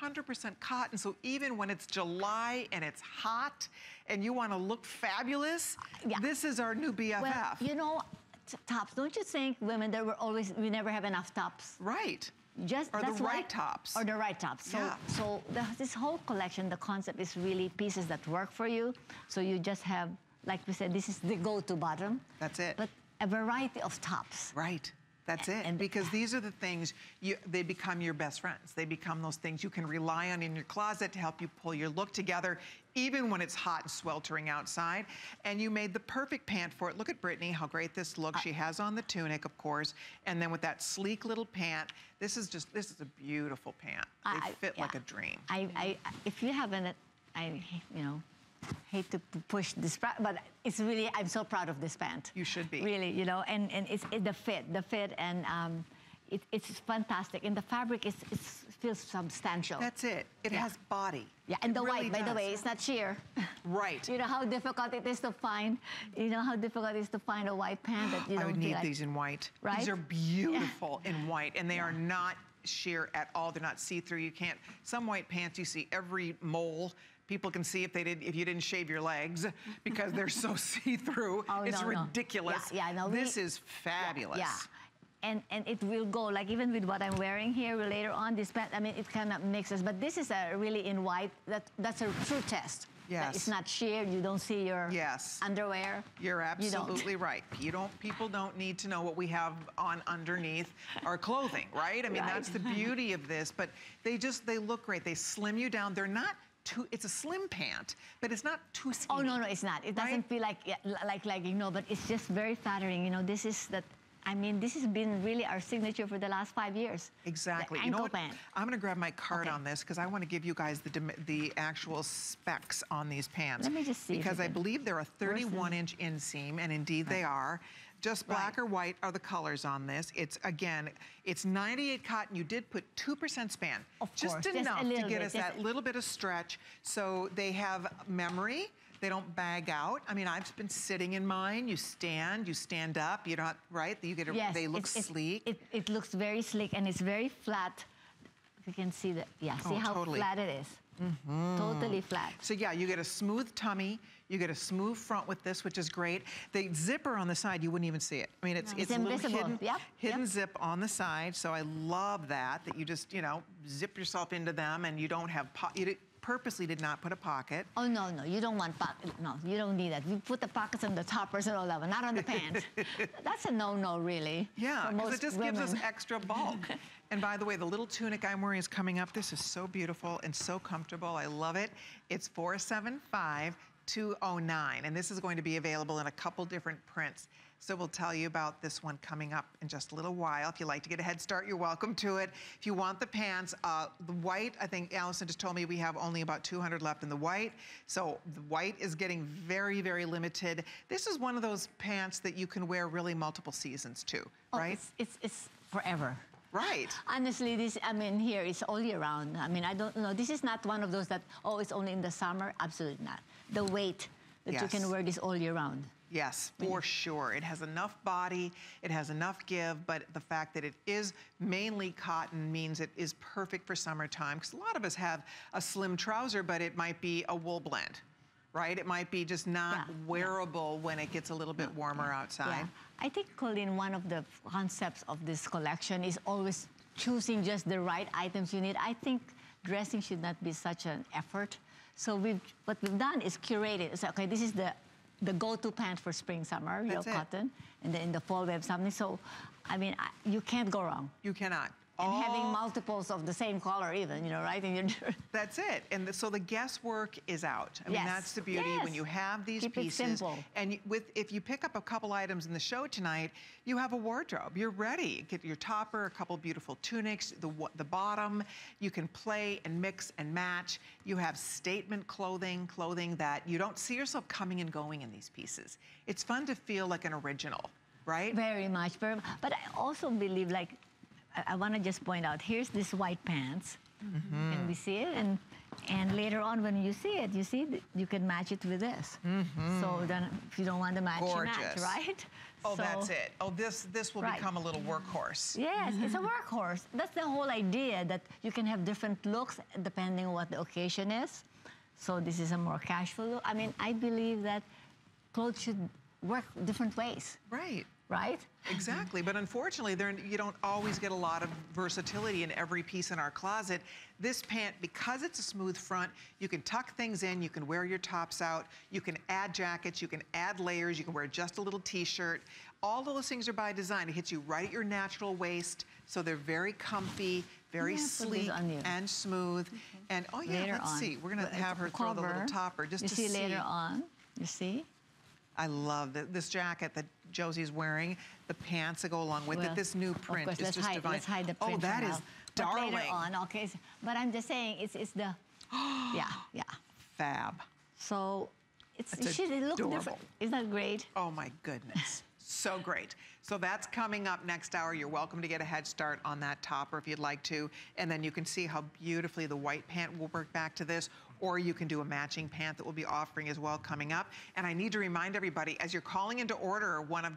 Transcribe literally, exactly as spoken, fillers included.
one hundred percent cotton, so even when it's July and it's hot and you want to look fabulous, yeah. This is our new B F F. Well, you know, tops, don't you think, women, there were always, we never have enough tops. Right. Just, or that's the right why, tops. Or the right tops. So, yeah. so the, this whole collection, the concept is really pieces that work for you. So you just have, like we said, this is the go-to bottom. That's it. But a variety of tops. Right. That's it. And because the, these are the things, you, they become your best friends. They become those things you can rely on in your closet to help you pull your look together, even when it's hot and sweltering outside. And you made the perfect pant for it. Look at Brittany, how great this looks. She has on the tunic, of course, and then with that sleek little pant. This is just, this is a beautiful pant. They I, fit yeah. like a dream. I, I, if you haven't, I, you know, hate to push this, but it's really, I'm so proud of this pant. You should be. Really, you know, and, and it's it, the fit, the fit, and um, it, it's fantastic. And the fabric is, it feels substantial. That's it. It yeah. has body. Yeah, and it the really white, does. by the way, it's not sheer. Right. You know how difficult it is to find, you know how difficult it is to find a white pant that you don't I would need like, these in white. Right? These are beautiful yeah. in white, and they yeah. are not sheer at all. They're not see-through. You can't, some white pants, you see every mole. People can see if they did if you didn't shave your legs because they're so see-through. Oh, it's no, ridiculous. No. Yeah, yeah, no, this we, is fabulous. Yeah, yeah, and and it will go like even with what I'm wearing here later on. This pant, I mean, it kind of mixes, but this is a really in white. That that's a true test. Yes, it's not sheer. You don't see your yes. underwear. You're absolutely you right. You don't. People don't need to know what we have on underneath our clothing, right? I mean, right. that's the beauty of this. But they just they look great. They slim you down. They're not. Too, it's a slim pant, but it's not too skinny. Oh, no, no, it's not. It doesn't right? feel like, like, like, you know, but it's just very flattering. You know, this is that, I mean, this has been really our signature for the last five years. Exactly. The ankle you know pant. I'm going to grab my card okay. on this because I want to give you guys the, the actual specs on these pants. Let me just see. Because I believe they're a thirty-one inch inseam, and indeed right. they are. Just black right. or white are the colors on this. It's, again, it's ninety-eight cotton. You did put two percent span. Of just course. enough just to get bit. us just that little bit of stretch. So they have memory. They don't bag out. I mean, I've been sitting in mine. You stand, you stand up. You're not, right? You get a, yes, they look it's, sleek. It, it, it looks very sleek, and it's very flat. You can see that. Yeah, see oh, how totally. flat it is. Mm-hmm. Totally flat. So yeah, you get a smooth tummy, you get a smooth front with this, which is great. The zipper on the side, you wouldn't even see it. I mean, it's, no. it's, it's invisible. Little hidden, yep. hidden yep. zip on the side, so I love that, that you just, you know, zip yourself into them and you don't have, po you purposely did not put a pocket. Oh, no, no, you don't want pocket. No, you don't need that. You put the pockets on the toppers and all that, but not on the pants. That's a no-no, really. Yeah, because it just women. gives us extra bulk. And by the way, the little tunic I'm wearing is coming up. This is so beautiful and so comfortable. I love it. It's four seven five, two oh nine, and this is going to be available in a couple different prints. So we'll tell you about this one coming up in just a little while. If you'd like to get a head start, you're welcome to it. If you want the pants, uh, the white, I think Allison just told me we have only about two hundred left in the white. So the white is getting very, very limited. This is one of those pants that you can wear really multiple seasons too, oh, right? It's, it's, it's forever. Right. Honestly, this, I mean, here, it's all year round. I mean, I don't know. This is not one of those that, oh, it's only in the summer. Absolutely not. The weight that yes. you can wear this all year round. Yes, for sure. It has enough body, it has enough give, but the fact that it is mainly cotton means it is perfect for summertime, because a lot of us have a slim trouser, but it might be a wool blend, right? It might be just not yeah, wearable yeah. when it gets a little bit warmer yeah. outside. Yeah. I think, Colleen, one of the concepts of this collection is always choosing just the right items you need. I think dressing should not be such an effort. So we've, what we've done is curated. So, okay, this is the the go-to pant for spring, summer, real cotton, and then in the fall we have something. So, I mean, I, you can't go wrong. You cannot. And All... having multiples of the same color even, you know, right? And you're... That's it. And the, so the guesswork is out. I yes. mean, that's the beauty yes. when you have these Keep pieces. It simple. And with, if you pick up a couple items in the show tonight, you have a wardrobe. You're ready. Get your topper, a couple beautiful tunics, the, the bottom. You can play and mix and match. You have statement clothing, clothing that you don't see yourself coming and going in these pieces. It's fun to feel like an original, right? Very much. Very, but I also believe, like, I, I want to just point out, here's this white pants, mm-hmm. and we see it, and And later on, when you see it, you see you can match it with this. Mm-hmm. So then, if you don't want to match, you match, right? Oh, so, that's it. Oh, this this will right. become a little workhorse. Yes, it's a workhorse. That's the whole idea, that you can have different looks depending on what the occasion is. So this is a more casual look. I mean, I believe that clothes should work different ways. Right. Right? Exactly, but unfortunately, there, you don't always get a lot of versatility in every piece in our closet. This pant, because it's a smooth front, you can tuck things in, you can wear your tops out, you can add jackets, you can add layers, you can wear just a little t-shirt. All those things are by design. It hits you right at your natural waist, so they're very comfy, very sleek and smooth. Okay. And, oh yeah, later let's on. see. We're gonna but have her cover, throw the little topper just you to see. You see later on, you see? I love the, this jacket that Josie's wearing, the pants that go along with well, it. This new print of course, is just hide, divine. Let's hide the print. Oh, that is now. darling. But later on, okay. So, but I'm just saying, it's it's the yeah yeah fab. So it's it should look different. Isn't that great? Oh my goodness, so great. So that's coming up next hour. You're welcome to get a head start on that topper if you'd like to, and then you can see how beautifully the white pant will work back to this. Or you can do a matching pant that we'll be offering as well coming up. And I need to remind everybody, as you're calling into order, one of